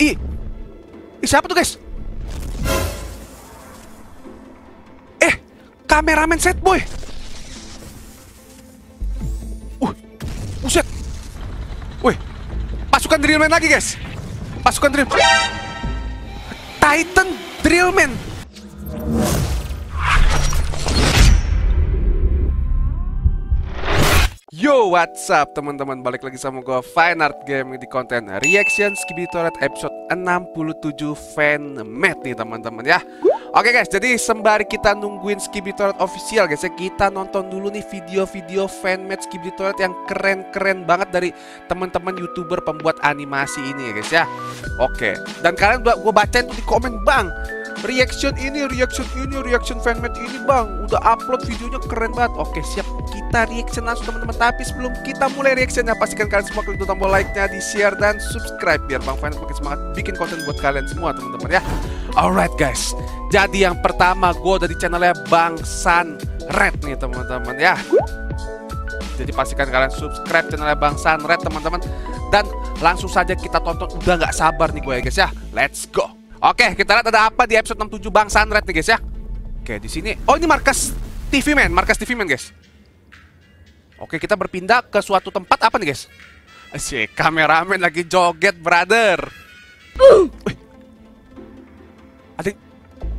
Ih, siapa tuh guys? Cameraman Sadboy. Buset. Wih, pasukan Drillman lagi guys. Pasukan Drillman. Titan Drillman. Yo, what's up teman-teman, balik lagi sama gue Fine Art Game di konten reaction Skibidi Toilet episode 67 fanmade nih teman-teman ya. Oke guys, jadi sembari kita nungguin Skibidi Toilet official guys ya, kita nonton dulu nih video-video fanmade Skibidi Toilet yang keren-keren banget dari teman-teman YouTuber pembuat animasi ini ya guys ya. Oke, dan kalian gue bacain di komen, bang, reaction fanmade ini bang, udah upload videonya keren banget. Oke siap, kita reaction langsung teman-teman. Tapi sebelum kita mulai reactionnya, pastikan kalian semua klik tombol like-nya, di share dan subscribe biar Bang Vaynard makin semangat bikin konten buat kalian semua teman-teman ya. Alright guys, jadi yang pertama gue dari channelnya Bang Sunred nih teman-teman ya. Jadi pastikan kalian subscribe channelnya Bang Sunred teman-teman. Dan langsung saja kita tonton, udah gak sabar nih gue ya guys ya. Let's go. Oke, kita lihat ada apa di episode 67 Bang Sunred nih guys ya. Oke di sini, oh ini markas TV Man, guys. Oke kita berpindah ke suatu tempat apa nih guys? Si kameramen lagi joget brother.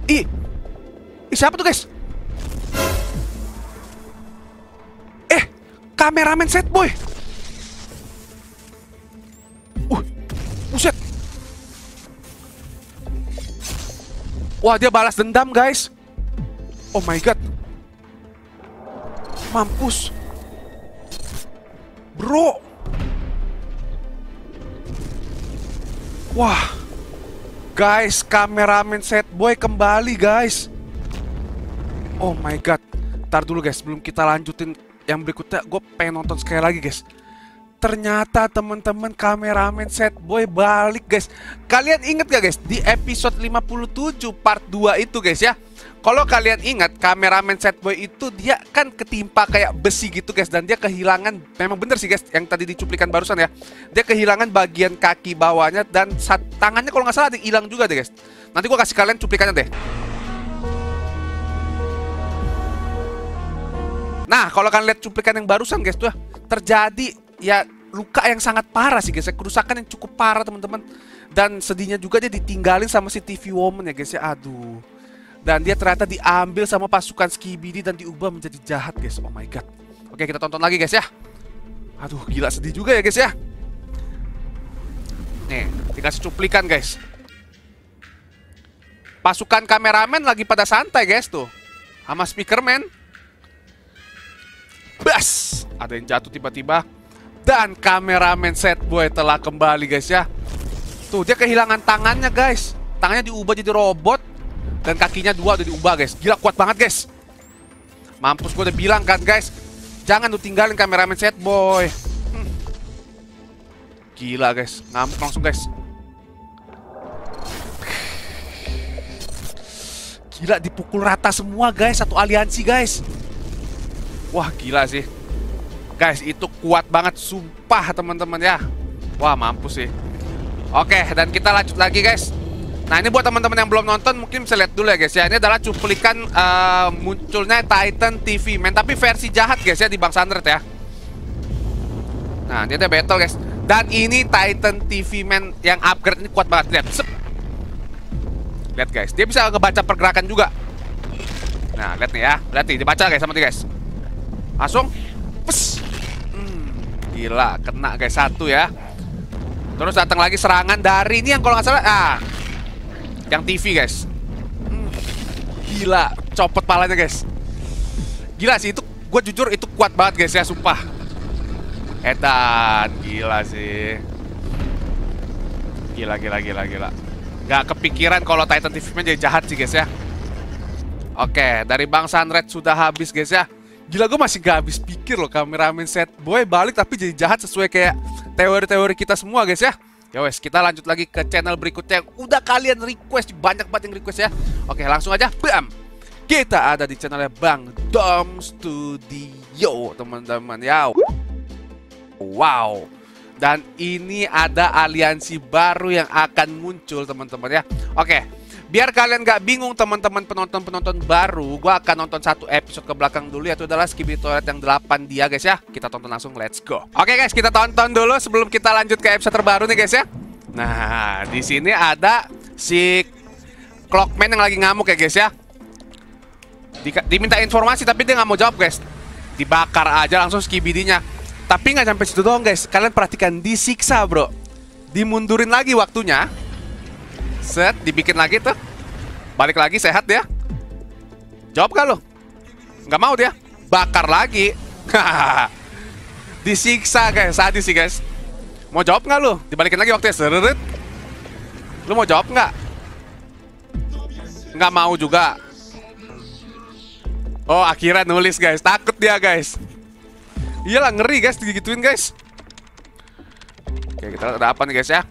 Ih, siapa tuh guys? Cameraman Sadboy. Buset. Wah, dia balas dendam guys. Oh my god. Mampus. Bro. Wah. Guys, Cameraman Sadboy kembali guys. Oh my god. Ntar dulu guys, sebelum kita lanjutin yang berikutnya, gue pengen nonton sekali lagi guys. Ternyata teman-teman Cameraman Sadboy balik guys. Kalian inget gak guys, di episode 57 part 2 itu guys ya, kalau kalian ingat Cameraman Sadboy itu dia kan ketimpa kayak besi gitu guys. Dan dia kehilangan, memang bener sih guys yang tadi dicuplikan barusan ya, dia kehilangan bagian kaki bawahnya dan tangannya kalau nggak salah ada hilang juga deh guys. Nanti gue kasih kalian cuplikannya deh. Nah kalau kalian lihat cuplikan yang barusan guys tuh, terjadi ya luka yang sangat parah sih guys ya, kerusakan yang cukup parah teman-teman. Dan sedihnya juga dia ditinggalin sama si TV Woman ya guys ya. Aduh. Dan dia ternyata diambil sama pasukan Skibidi dan diubah menjadi jahat guys. Oh my god. Oke kita tonton lagi guys ya. Aduh gila, sedih juga ya guys ya. Nih dikasih cuplikan guys. Pasukan kameramen lagi pada santai guys tuh sama Speakerman. Bas, ada yang jatuh tiba-tiba. Dan Cameraman Sadboy telah kembali guys ya. Tuh dia kehilangan tangannya guys. Tangannya diubah jadi robot. Dan kakinya dua udah diubah guys. Gila kuat banget guys. Mampus, gue udah bilang kan guys, jangan lu tinggalin Cameraman Sadboy. Gila guys, ngamuk langsung guys. Gila dipukul rata semua guys, satu aliansi guys. Wah gila sih guys, itu kuat banget sumpah teman-teman ya. Wah mampus sih. Oke dan kita lanjut lagi guys. Nah ini buat teman-teman yang belum nonton mungkin bisa lihat dulu ya guys ya. Ini adalah cuplikan munculnya Titan TV Man, tapi versi jahat guys ya di Bang Sunred ya. Nah ini ada battle guys. Dan ini Titan TV Man yang upgrade ini kuat banget. Lihat, sep. Lihat guys, dia bisa ngebaca pergerakan juga. Nah lihat nih ya, lihat nih dibaca guys sama dia guys. Langsung pes. Gila kena guys satu ya. Terus datang lagi serangan dari ini yang kalau nggak salah yang TV guys. Gila, copot palanya guys. Gila sih itu, gue jujur itu kuat banget guys ya, sumpah. Edan, gila sih. Gila. Gak kepikiran kalau Titan TV Man jadi jahat sih guys ya. Oke, dari Bang Sunred sudah habis guys ya. Gila gue masih gak habis pikir loh, Cameraman Sadboy balik tapi jadi jahat sesuai kayak teori-teori kita semua guys ya. Ya wes, kita lanjut lagi ke channel berikutnya yang udah kalian request, banyak banget yang request ya. Oke langsung aja, bam! Kita ada di channelnya Bang Dom Studio teman-teman ya. Wow, Dan ini ada aliansi baru yang akan muncul, teman-teman ya. Oke, biar kalian gak bingung, teman-teman penonton-penonton baru, gue akan nonton satu episode ke belakang dulu, yaitu adalah Skibidi Toilet yang 8 dia, guys ya. Kita tonton langsung, let's go. Oke guys, kita tonton dulu sebelum kita lanjut ke episode terbaru nih guys ya. Nah, di sini ada si Clockman yang lagi ngamuk ya guys ya. Diminta informasi tapi dia nggak mau jawab guys. Dibakar aja langsung Skibidinya. Tapi nggak sampai situ doang guys. Kalian perhatikan, disiksa bro. Dimundurin lagi waktunya. Set, dibikin lagi tuh. Balik lagi, sehat ya. Jawab gak lo? Nggak mau dia. Bakar lagi. Disiksa guys, sadis sih guys. Mau jawab nggak lo? Dibalikin lagi waktunya. Seret. Lo mau jawab nggak? Nggak mau juga. Oh, akhirnya nulis guys, takut dia guys. Iyalah, ngeri guys, digituin guys. Oke, kita ada apa nih guys ya.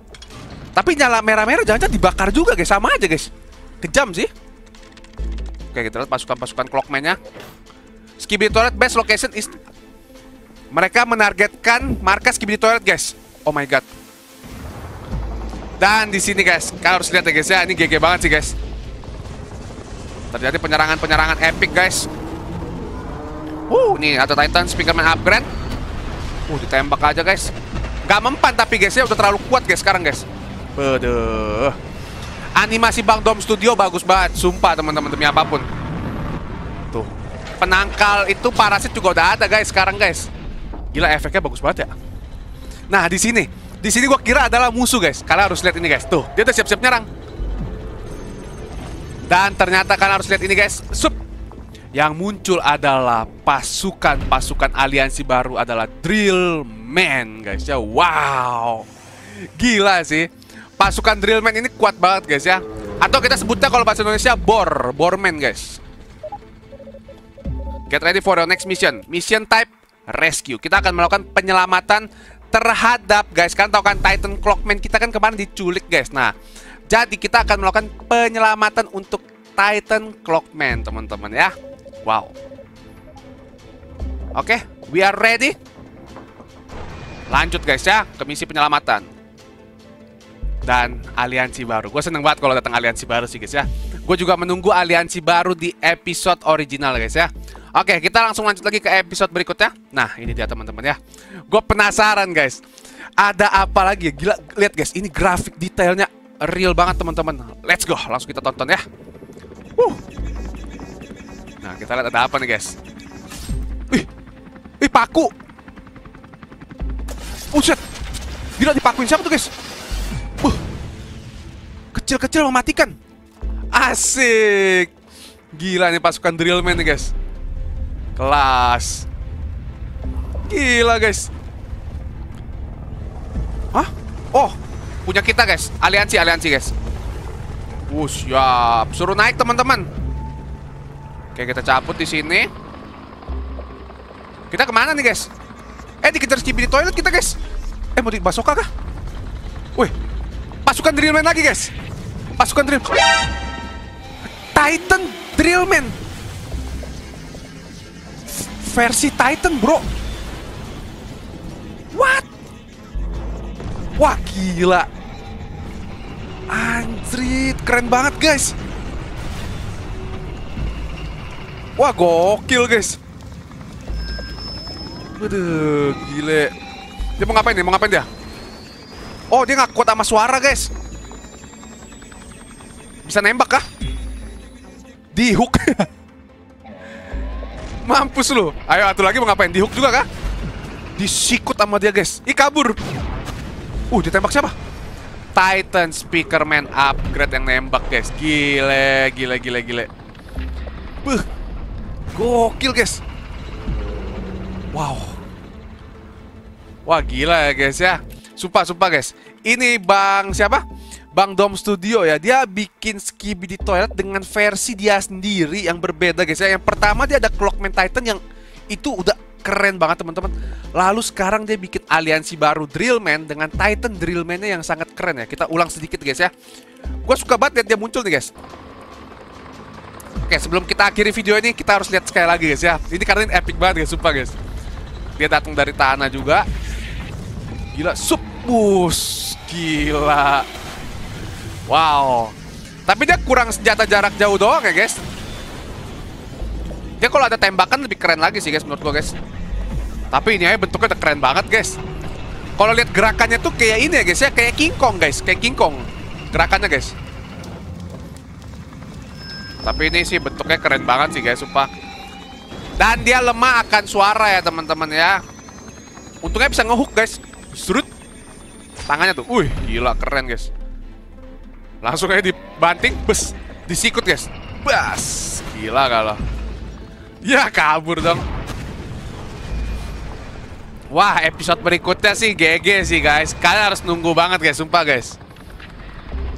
Tapi nyala merah-merah, jangan-jangan dibakar juga guys, sama aja guys. Kejam sih. Oke, kita lihat pasukan-pasukan Clockman-nya. Skibidi Toilet base location is... Mereka menargetkan markas Skibidi Toilet guys. Oh my god. Dan di sini guys, kalian harus lihat ya guys ya, ini GG banget sih guys. Terjadi penyerangan-penyerangan epic guys. Nih ada Titan Speakerman upgrade. Ditembak aja guys. Gak mempan tapi guys ya, udah terlalu kuat guys sekarang guys. Bedeh. Animasi Bang Dom Studio bagus banget, sumpah teman-teman, demi apapun. Tuh, penangkal itu parasit juga udah ada guys sekarang guys. Gila, efeknya bagus banget ya. Nah, di sini gua kira adalah musuh guys. Kalian harus lihat ini guys. Tuh, dia udah siap-siap nyerang. Dan ternyata kalian harus lihat ini guys. Yang muncul adalah pasukan-pasukan aliansi baru adalah Drillman guys ya. Wow, gila sih. Pasukan Drillman ini kuat banget guys ya. Atau kita sebutnya kalau bahasa Indonesia Borman guys. Get ready for your next mission. Mission type rescue. Kita akan melakukan penyelamatan terhadap guys. Kan tahu kan Titan Clockman kita kan kemarin diculik guys. Nah, jadi kita akan melakukan penyelamatan untuk Titan Clockman teman-teman ya. Wow. Oke, we are ready. Lanjut guys ya, ke misi penyelamatan. Dan aliansi baru. Gue seneng banget kalau datang aliansi baru sih guys ya. Gue juga menunggu aliansi baru di episode original guys ya. Oke, kita langsung lanjut lagi ke episode berikutnya. Nah, ini dia teman-teman ya. Gue penasaran guys. Ada apa lagi? Gila, lihat guys, ini grafik detailnya real banget teman-teman. Let's go, langsung kita tonton ya. Nah, kita lihat ada apa nih guys. Wih, paku. Buset. Gila, dipakuin siapa tuh guys? Kecil-kecil mematikan. Asik. Gila nih pasukan Drillman nih guys. Kelas. Gila guys. Hah? Oh, punya kita guys. Aliansi guys. Siap, suruh naik teman-teman. Oke, kita cabut di sini. Kita kemana nih guys? Dikejar Skibidi Toilet kita guys. Mau di Basoka kah? Wih, pasukan Drillman lagi guys. Pasukan Drillman. Titan Drillman. Versi Titan bro. What? Wah gila. Anjrit, keren banget guys. Wah gokil guys. Waduh, gile. Dia mau ngapain nih? Mau ngapain dia? Oh, dia nggak kuat sama suara guys. Bisa nembak kah? Di hook. Mampus lu. Ayo satu lagi mau ngapain? Di hook juga kah? Disikut sama dia guys. Ih, kabur. Ditembak siapa? Titan Speakerman upgrade yang nembak guys. Gile, gile, gile, gile. Beuh. Gokil guys. Wow. Wah gila ya guys ya. Sumpah guys. Ini Bang siapa? Bang Dom Studio ya. Dia bikin Skibidi Toilet dengan versi dia sendiri yang berbeda guys ya. Yang pertama dia ada Clockman Titan yang itu udah keren banget teman-teman. Lalu sekarang dia bikin aliansi baru Drillman dengan Titan Drillman-nya yang sangat keren ya. Kita ulang sedikit guys ya. Gue suka banget lihat dia muncul nih guys. Oke, sebelum kita akhiri video ini, kita harus lihat sekali lagi guys ya. Ini karena ini epic banget guys, sumpah guys. Dia datang dari tanah juga. Gila, subbus. Gila. Wow. Tapi dia kurang senjata jarak jauh doang ya, guys. Dia kalau ada tembakan lebih keren lagi sih, guys, menurut gua, guys. Tapi ini aja bentuknya udah keren banget, guys. Kalau lihat gerakannya tuh kayak ini ya, guys, ya. Kayak King Kong, guys. Kayak King Kong gerakannya, guys. Tapi ini sih bentuknya keren banget sih, guys, sumpah. Dan dia lemah akan suara ya, teman-teman ya. Untungnya bisa ngehook, guys. Surut tangannya tuh. Wih, gila keren, guys. Langsung aja dibanting, bes. Disikut, guys. Bas. Gila kalau. Ya, kabur dong. Wah, episode berikutnya sih GG sih, guys. Kalian harus nunggu banget, guys, sumpah, guys.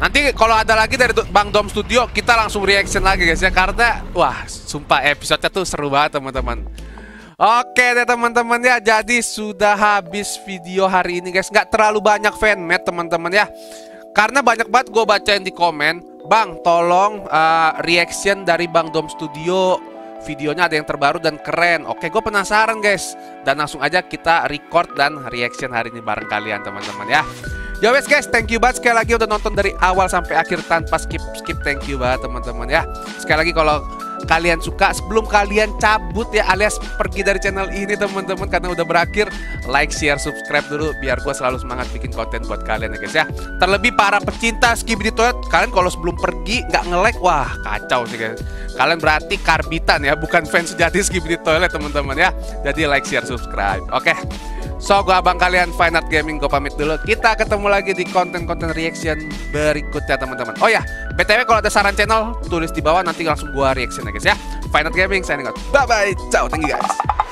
Nanti kalau ada lagi dari Bang Dom Studio, kita langsung reaction lagi, guys, ya. Karena, wah, sumpah episodenya tuh seru banget, teman-teman. Oke deh, teman-teman ya. Jadi sudah habis video hari ini, guys. Nggak terlalu banyak fanmade, teman-teman ya. Karena banyak banget gue bacain di komen, Bang, tolong reaction dari Bang Dom Studio. Videonya ada yang terbaru dan keren. Oke, gue penasaran, guys. Dan langsung aja kita record dan reaction hari ini bareng kalian, teman-teman ya. Ya wes, guys, thank you banget sekali lagi udah nonton dari awal sampai akhir tanpa skip. Thank you banget, teman-teman ya. Sekali lagi kalau kalian suka, sebelum kalian cabut ya, alias pergi dari channel ini, teman-teman, karena udah berakhir, like, share, subscribe dulu biar gue selalu semangat bikin konten buat kalian ya, guys ya. Terlebih para pecinta Skibidi Toilet, kalian kalau sebelum pergi nggak nge-like, wah kacau sih, guys. Kalian berarti karbitan ya, bukan fans sejati Skibidi Toilet, teman-teman ya. Jadi like, share, subscribe. Oke. So, gue abang kalian Fine Art Gaming, gue pamit dulu. Kita ketemu lagi di konten-konten reaction berikutnya, teman-teman. Oh ya, BTW kalau ada saran channel, tulis di bawah, nanti langsung gue reaction ya, guys ya. Fine Art Gaming, signing out. Bye-bye. Ciao, thank you, guys.